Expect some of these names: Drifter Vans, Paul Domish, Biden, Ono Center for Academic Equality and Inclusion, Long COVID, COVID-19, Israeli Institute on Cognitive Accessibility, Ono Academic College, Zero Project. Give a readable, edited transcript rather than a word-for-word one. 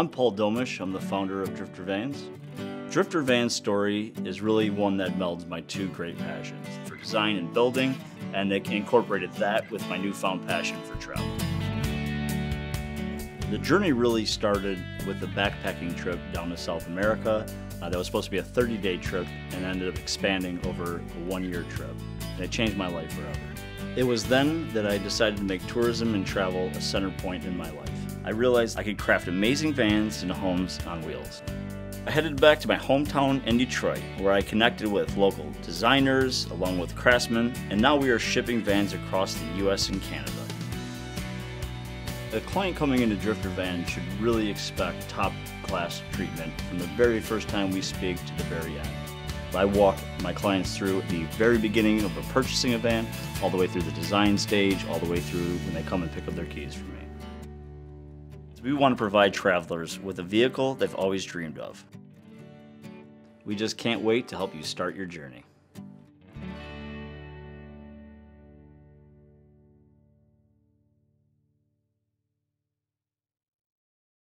I'm Paul Domish, I'm the founder of Drifter Vans. Drifter Vans' story is really one that melds my two great passions, for design and building, and they incorporated that with my newfound passion for travel. The journey really started with a backpacking trip down to South America. That was supposed to be a 30-day trip and ended up expanding over a one-year trip, and it changed my life forever. It was then that I decided to make tourism and travel a center point in my life. I realized I could craft amazing vans and homes on wheels. I headed back to my hometown in Detroit, where I connected with local designers along with craftsmen, and now we are shipping vans across the US and Canada. A client coming into Drifter Van should really expect top-class treatment from the very first time we speak to the very end. I walk my clients through the very beginning of purchasing a van, all the way through the design stage, all the way through when they come and pick up their keys from me. We want to provide travelers with a vehicle they've always dreamed of. We just can't wait to help you start your journey.